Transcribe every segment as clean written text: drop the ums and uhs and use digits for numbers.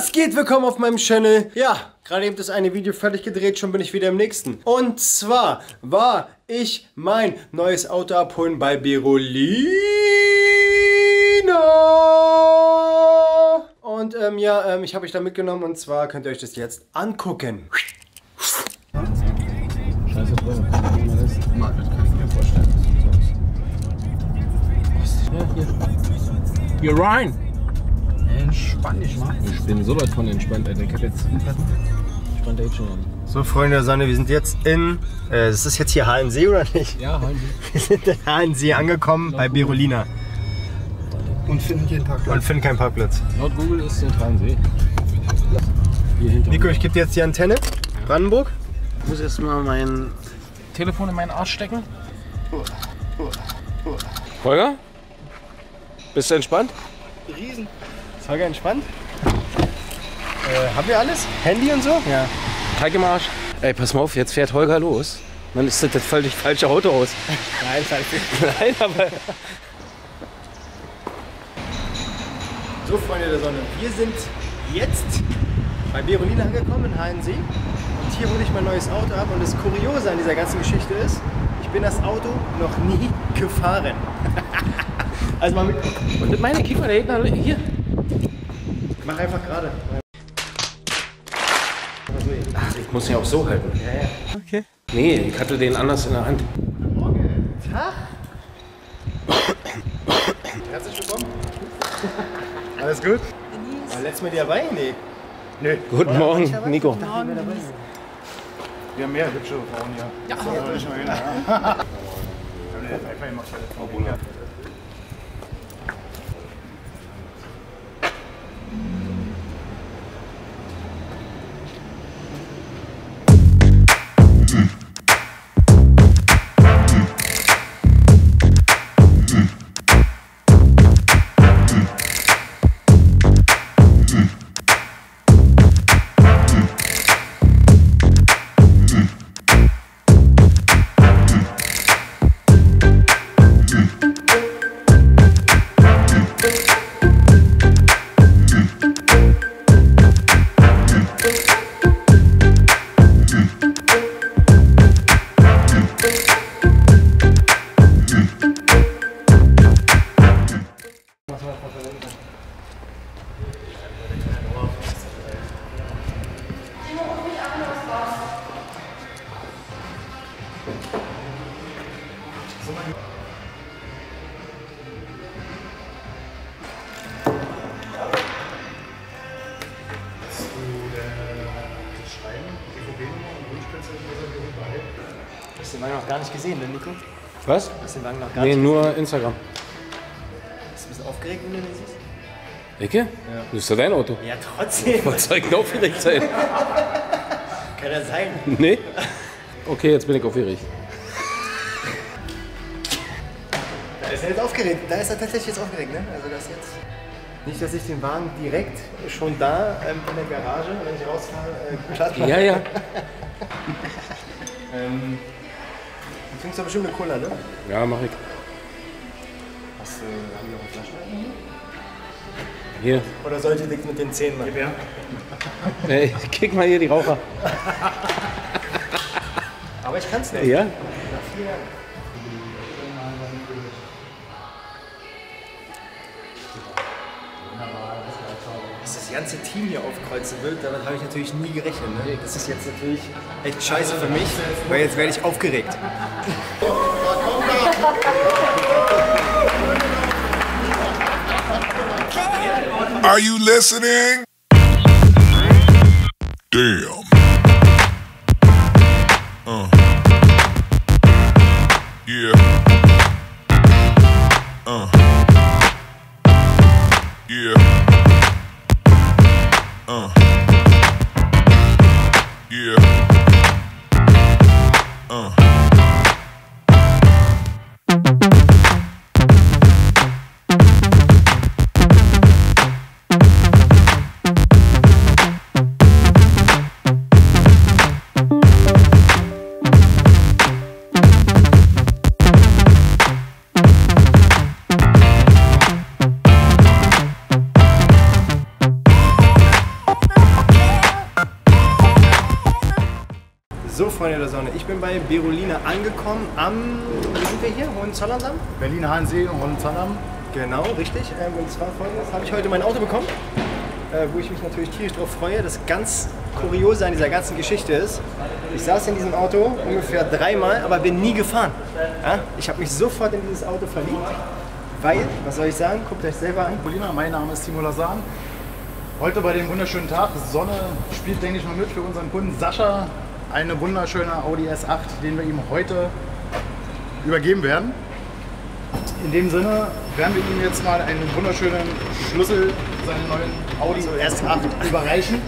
Was geht? Willkommen auf meinem Channel. Ja, gerade eben ist ein Video fertig gedreht, schon bin ich wieder im nächsten. Und zwar war ich mein neues Auto abholen bei Berolina. Und ich habe euch da mitgenommen und zwar könnt ihr euch das jetzt angucken. Scheiße, hier rein! Entspann dich mal. Ich bin sowas von entspannt, Alter. Ich hab jetzt entspannt schon. So, Freunde der Sonne, wir sind jetzt in. Das ist jetzt hier Halensee, oder nicht? Ja, Halensee. Wir sind in Halensee angekommen bei Berolina. Und finden keinen Parkplatz. Laut Google ist es Halensee. Hier hinter. Nico, ich gebe dir jetzt die Antenne. Brandenburg. Ich muss jetzt mal mein Telefon in meinen Arsch stecken. Holger? Bist du entspannt? Riesen. Ist Holger entspannt? Haben wir alles? Handy und so? Ja. Teig im Arsch. Ey, pass mal auf, jetzt fährt Holger los. Dann ist das völlig falsche Autohaus. Nein, nein, aber... So, Freunde der Sonne, wir sind jetzt bei Berolina angekommen in Halensee. Und hier hole ich mein neues Auto ab. Und das Kuriose an dieser ganzen Geschichte ist, ich bin das Auto noch nie gefahren. Also mal mit. Und mit meiner Kiefer, der Hitler, hier. Mach einfach gerade. Ach, ich muss ihn auch so halten. Ja, ja. Okay. Nee, ich hatte den anders in der Hand. Guten Morgen. Tag. Herzlich willkommen. Alles gut? War letztes Mal dabei? Nee. Nö. Guten Morgen, Nico. Guten Morgen. Wir haben mehr hübsche Frauen hier. Ja. Ja. Hast du den Wagen noch gar nicht gesehen, ne, Nico? Was? Hast du den Wagen noch gar nicht gesehen? Nee, nur Instagram. Bist du ein bisschen aufgeregt, wenn du den siehst? Ecke? Ja. Das ist ja dein Auto. Ja, trotzdem. Was soll ich denn aufgeregt sein? Kann das sein? Nee. Okay, jetzt bin ich aufgeregt. Da ist er jetzt aufgeregt. Da ist er tatsächlich jetzt aufgeregt, ne? Also das jetzt. Nicht, dass ich den Wagen direkt schon da in der Garage, wenn ich rausfahre, platt mache. Ja, ja. Du trinkst doch bestimmt eine Cola, ne? Ja, mach ich. Hast du noch eine Flasche? Hier. Oder sollte ich mit den Zähnen machen? Ja. Hey, kick mal hier die Raucher. Aber ich kann's nicht. Ja? Nach 4 Jahren. Das ganze Team hier aufkreuzen wird, damit habe ich natürlich nie gerechnet. Ne? Das ist jetzt natürlich echt scheiße für mich, weil jetzt werde ich aufgeregt. Are you listening? Damn. Yeah. Yeah. Freunde der Sonne, ich bin bei Berolina angekommen am, wo sind wir hier, Hohenzollern? Berliner Hahnsee und Hohenzollern. Genau, richtig. Und zwar folgendes, habe ich heute mein Auto bekommen, wo ich mich natürlich tierisch drauf freue. Das ganz Kuriose an dieser ganzen Geschichte ist, ich saß in diesem Auto ungefähr dreimal, aber bin nie gefahren. Ja? Ich habe mich sofort in dieses Auto verliebt, weil, was soll ich sagen, guckt euch selber an. Berolina, mein Name ist Timo Lassahn. Heute bei dem wunderschönen Tag, Sonne spielt, denke ich mal, mit für unseren Kunden Sascha. Eine wunderschöne Audi S8, den wir ihm heute übergeben werden. In dem Sinne werden wir ihm jetzt mal einen wunderschönen Schlüssel, seinen neuen Audi S8 überreichen.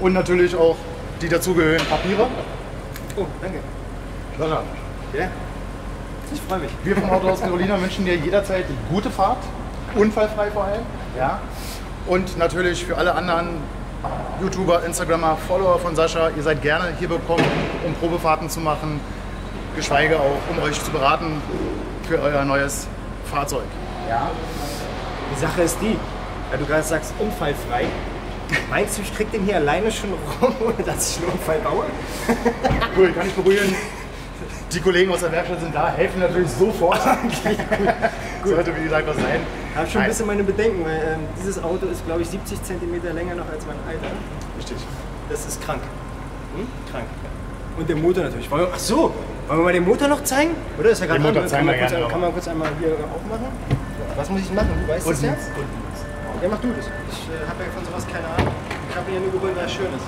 Und natürlich auch die dazugehörigen Papiere. Oh, danke. Sascha. Ja, ich freue mich. Wir vom Autohaus Berolina wünschen dir jederzeit gute Fahrt, unfallfrei vor allem. Ja. Und natürlich für alle anderen YouTuber, Instagrammer, Follower von Sascha, ihr seid gerne hier willkommen, um Probefahrten zu machen, geschweige auch, um euch zu beraten für euer neues Fahrzeug. Ja, die Sache ist die, wenn du gerade sagst, unfallfrei, meinst du, ich krieg den hier alleine schon rum, ohne dass ich einen Unfall baue? Cool, kann ich beruhigen. Die Kollegen aus der Werkstatt sind da, helfen natürlich sofort. Okay, gut. Sollte wie gesagt was sein. Ich habe schon ein bisschen meine Bedenken, weil dieses Auto ist, glaube ich, 70 cm länger noch als mein alter. Richtig. Das ist krank. Hm? Krank. Und der Motor natürlich. Ach so, wollen wir mal den Motor noch zeigen? Oder ist ja gerade anders? Kann man kurz einmal hier aufmachen? Was muss ich machen? Du weißt es ja? Ja, mach du das. Ich habe ja von sowas keine Ahnung. Ich habe hier nur geholt, was schön ist.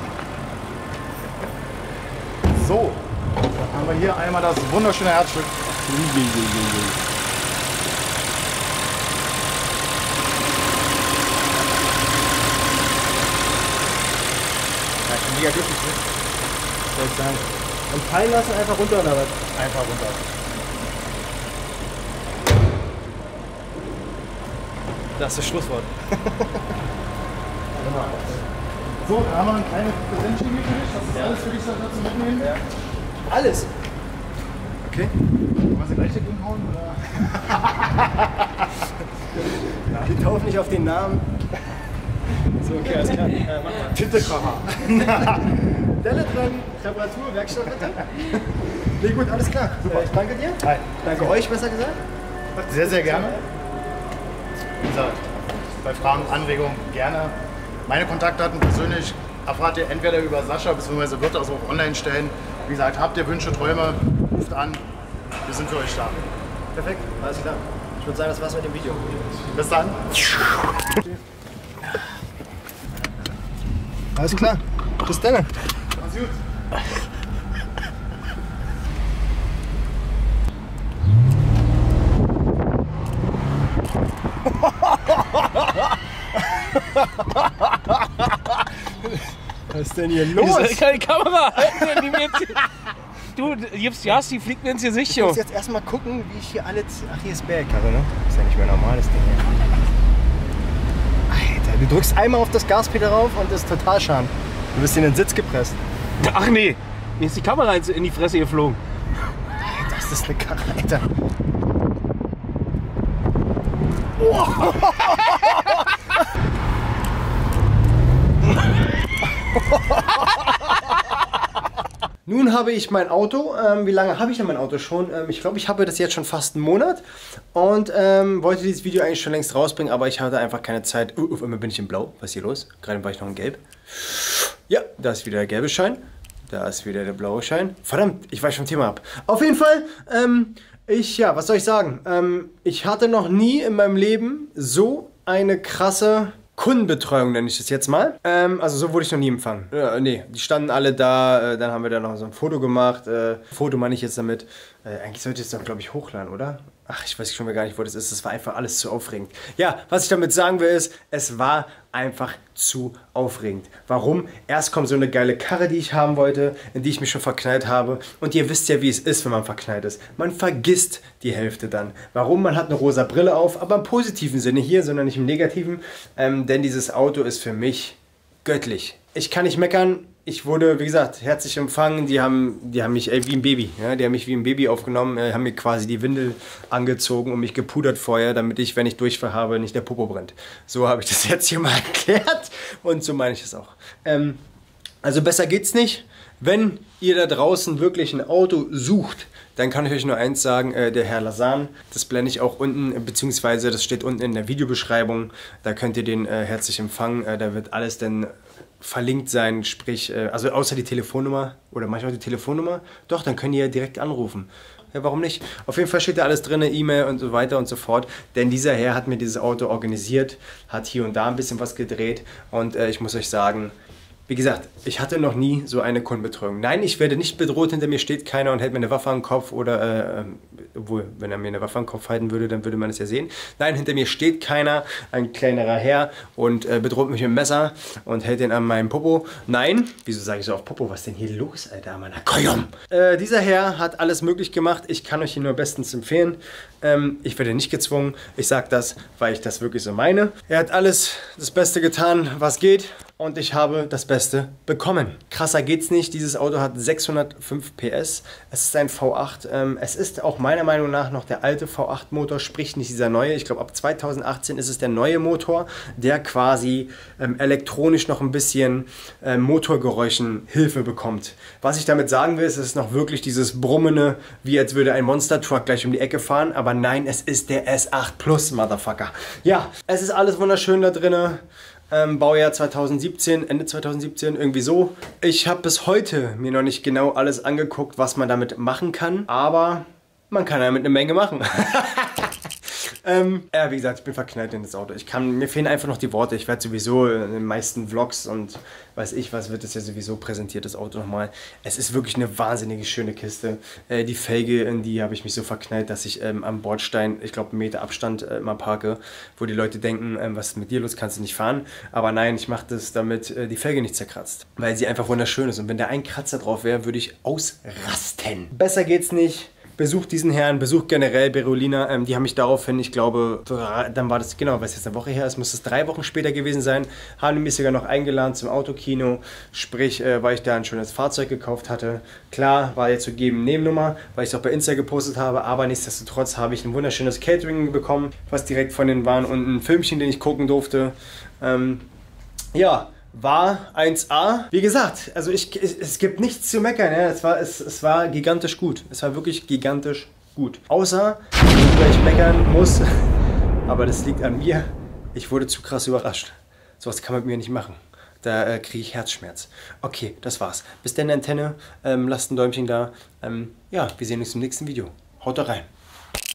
So, dann haben wir hier einmal das wunderschöne Herzstück. Mega glücklich, ne? Was soll ich sagen? Und fallen lassen, einfach runter oder was? Einfach runter. Das ist das Schlusswort. Genau. So, da haben wir ein kleines Präsentchen hier für dich. Das ist ja alles für dich, Sascha, zum Mitnehmen. Ja. Alles? Okay. Wollen wir sie gleich dagegen hauen? Wir taufen nicht auf den Namen. So, okay, alles klar. Mach mal. Titelkracher. Delle drin, Reparatur, Werkstatt, bitte. Nee, gut, alles klar. Super. Ich danke dir. Hi. Danke euch, besser gesagt. Sehr, sehr gerne. Wie gesagt, bei Fragen, Anregungen gerne. Meine Kontaktdaten persönlich erfahrt ihr entweder über Sascha, bzw. wird das auch online stellen. Wie gesagt, habt ihr Wünsche, Träume, ruft an. Wir sind für euch da. Perfekt, alles klar. Ich würde sagen, das war's mit dem Video. Bis dann. Alles klar, bis dann. Mach's gut. Was ist denn hier los? Das ist keine Kamera. Du gibst Gas, die fliegt mir ins Gesicht. Ich muss jetzt erstmal gucken, wie ich hier alle. Ach, hier ist Bergkarre, ne? Das ist ja nicht mehr normales Ding hier. Du drückst einmal auf das Gaspedal rauf und ist total Schaden. Du bist in den Sitz gepresst. Ach nee, mir ist die Kamera in die Fresse geflogen. Das ist eine Karre, Alter. Oh. Nun habe ich mein Auto. Wie lange habe ich denn mein Auto schon? Ich glaube, ich habe das jetzt schon fast einen Monat und wollte dieses Video eigentlich schon längst rausbringen, aber ich hatte einfach keine Zeit. Auf einmal bin ich in Blau. Was ist hier los? Gerade war ich noch in Gelb. Ja, da ist wieder der gelbe Schein. Da ist wieder der blaue Schein. Verdammt, ich weiche vom Thema ab. Auf jeden Fall, ja, was soll ich sagen? Ich hatte noch nie in meinem Leben so eine krasse Kundenbetreuung, nenne ich das jetzt mal. Also so wurde ich noch nie empfangen. Nee, die standen alle da, dann haben wir da noch so ein Foto gemacht. Foto meine ich jetzt damit. Eigentlich sollte ich es doch, glaube ich, hochladen, oder? Ach, ich weiß schon mal gar nicht, wo das ist. Das war einfach alles zu aufregend. Ja, was ich damit sagen will ist, es war einfach zu aufregend. Warum? Erst kommt so eine geile Karre, die ich haben wollte, in die ich mich schon verknallt habe. Und ihr wisst ja, wie es ist, wenn man verknallt ist. Man vergisst die Hälfte dann. Warum? Man hat eine rosa Brille auf, aber im positiven Sinne hier, sondern nicht im negativen. Denn dieses Auto ist für mich göttlich. Ich kann nicht meckern. Ich wurde, wie gesagt, herzlich empfangen. Die haben mich wie ein Baby. Ja? Die haben mich wie ein Baby aufgenommen, haben mir quasi die Windel angezogen und mich gepudert vorher, damit ich, wenn ich Durchfall habe, nicht der Popo brennt. So habe ich das jetzt hier mal erklärt und so meine ich es auch. Also besser geht's nicht. Wenn ihr da draußen wirklich ein Auto sucht, dann kann ich euch nur eins sagen, der Herr Lassahn, das blende ich auch unten, beziehungsweise das steht unten in der Videobeschreibung, da könnt ihr den herzlich empfangen, da wird alles dann verlinkt sein, sprich, also außer die Telefonnummer, oder manchmal die Telefonnummer, doch, dann könnt ihr ja direkt anrufen. Ja, warum nicht? Auf jeden Fall steht da alles drin, E-Mail und so weiter und so fort. Denn dieser Herr hat mir dieses Auto organisiert, hat hier und da ein bisschen was gedreht und ich muss euch sagen, wie gesagt, ich hatte noch nie so eine Kundenbetreuung. Nein, ich werde nicht bedroht, hinter mir steht keiner und hält mir eine Waffe an den Kopf oder, obwohl, wenn er mir eine Waffe an den Kopf halten würde, dann würde man es ja sehen. Nein, hinter mir steht keiner, ein kleinerer Herr und bedroht mich mit dem Messer und hält den an meinem Popo. Nein, wieso sage ich so auf Popo, was ist denn hier los, Alter, Mann? Dieser Herr hat alles möglich gemacht, ich kann euch ihn nur bestens empfehlen. Ich werde nicht gezwungen, ich sage das, weil ich das wirklich so meine. Er hat alles das Beste getan, was geht. Und ich habe das Beste bekommen. Krasser geht's nicht. Dieses Auto hat 605 PS. Es ist ein V8. Es ist auch meiner Meinung nach noch der alte V8-Motor, sprich nicht dieser neue. Ich glaube, ab 2018 ist es der neue Motor, der quasi elektronisch noch ein bisschen Motorgeräuschen Hilfe bekommt. Was ich damit sagen will, ist, es ist noch wirklich dieses Brummene, wie als würde ein Monster-Truck gleich um die Ecke fahren. Aber nein, es ist der S8 Plus, Motherfucker. Ja, es ist alles wunderschön da drinnen. Baujahr 2017, Ende 2017, irgendwie so. Ich habe bis heute mir noch nicht genau alles angeguckt, was man damit machen kann, aber man kann damit eine Menge machen. Wie gesagt, ich bin verknallt in das Auto. Mir fehlen einfach noch die Worte. Ich werde sowieso in den meisten Vlogs und weiß ich was, wird das ja sowieso präsentiert, das Auto nochmal. Es ist wirklich eine wahnsinnige schöne Kiste. Die Felge, in die habe ich mich so verknallt, dass ich am Bordstein, ich glaube, 1 Meter Abstand immer parke, wo die Leute denken, was ist mit dir los, kannst du nicht fahren. Aber nein, ich mache das, damit die Felge nicht zerkratzt, weil sie einfach wunderschön ist. Und wenn da ein Kratzer drauf wäre, würde ich ausrasten. Besser geht's nicht. Besucht diesen Herrn, besucht generell Berolina, die haben mich daraufhin, ich glaube, dann war das, genau, was jetzt eine Woche her ist, muss es 3 Wochen später gewesen sein, haben mich sogar noch eingeladen zum Autokino, sprich, weil ich da ein schönes Fahrzeug gekauft hatte. Klar, war jetzt zu geben Nebennummer, weil ich es auch bei Insta gepostet habe, aber nichtsdestotrotz habe ich ein wunderschönes Catering bekommen, was direkt von denen waren und ein Filmchen, den ich gucken durfte. Ja. War 1A. Wie gesagt, also es gibt nichts zu meckern. Ja. Es war gigantisch gut. Es war wirklich gigantisch gut. Außer, dass ich meckern muss, aber das liegt an mir. Ich wurde zu krass überrascht. Sowas kann man mit mir nicht machen. Da kriege ich Herzschmerz. Okay, das war's. Bis dann, Antenne. Lasst ein Däumchen da. Ja, wir sehen uns im nächsten Video. Haut da rein.